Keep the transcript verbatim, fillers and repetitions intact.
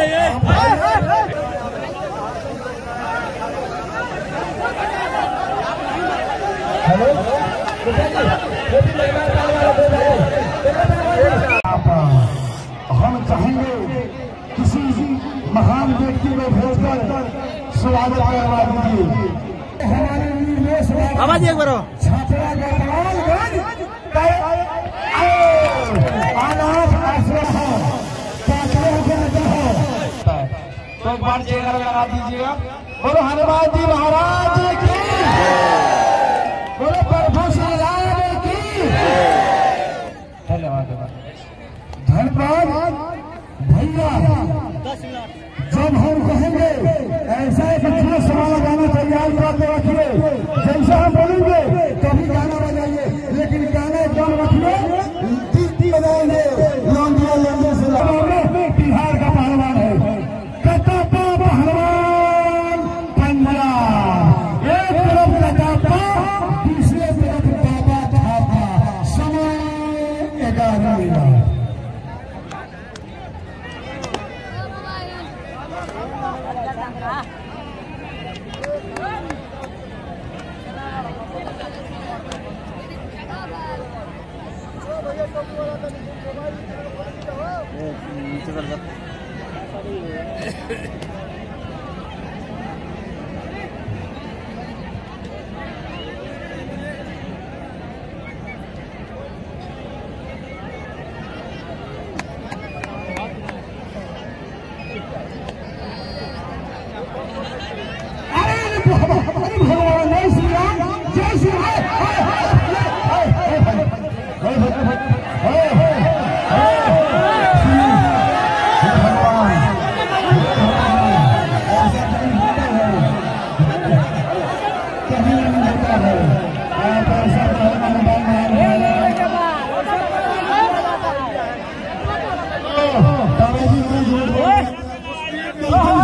हम चाहेंगे किसी महान व्यक्ति में भेजकर स्वागत करवा दीजिए। हमारे आवाज एक बार छात्रा तो एक बार जयकार लगा दीजिएगा। बोलो हनुमान जी महाराज की, बोलो प्रभु श्रीराम की। धन्यवाद धन्यवाद भैया। जब हम कहेंगे ऐसा एक अच्छा सवाल गाना तैयार करके रखिए, जैसा हम बोलेंगे तभी गाना बजाइए, लेकिन गाना एकदम रखिए तीन बजाएंगे। लौंडिया लौंडिया से लगे बिहार का पहलवान है कटापा पहलवान पंद्रह, एक तरफ कटापा दूसरे तरफ बाबा थापा। समय एगारह Oh,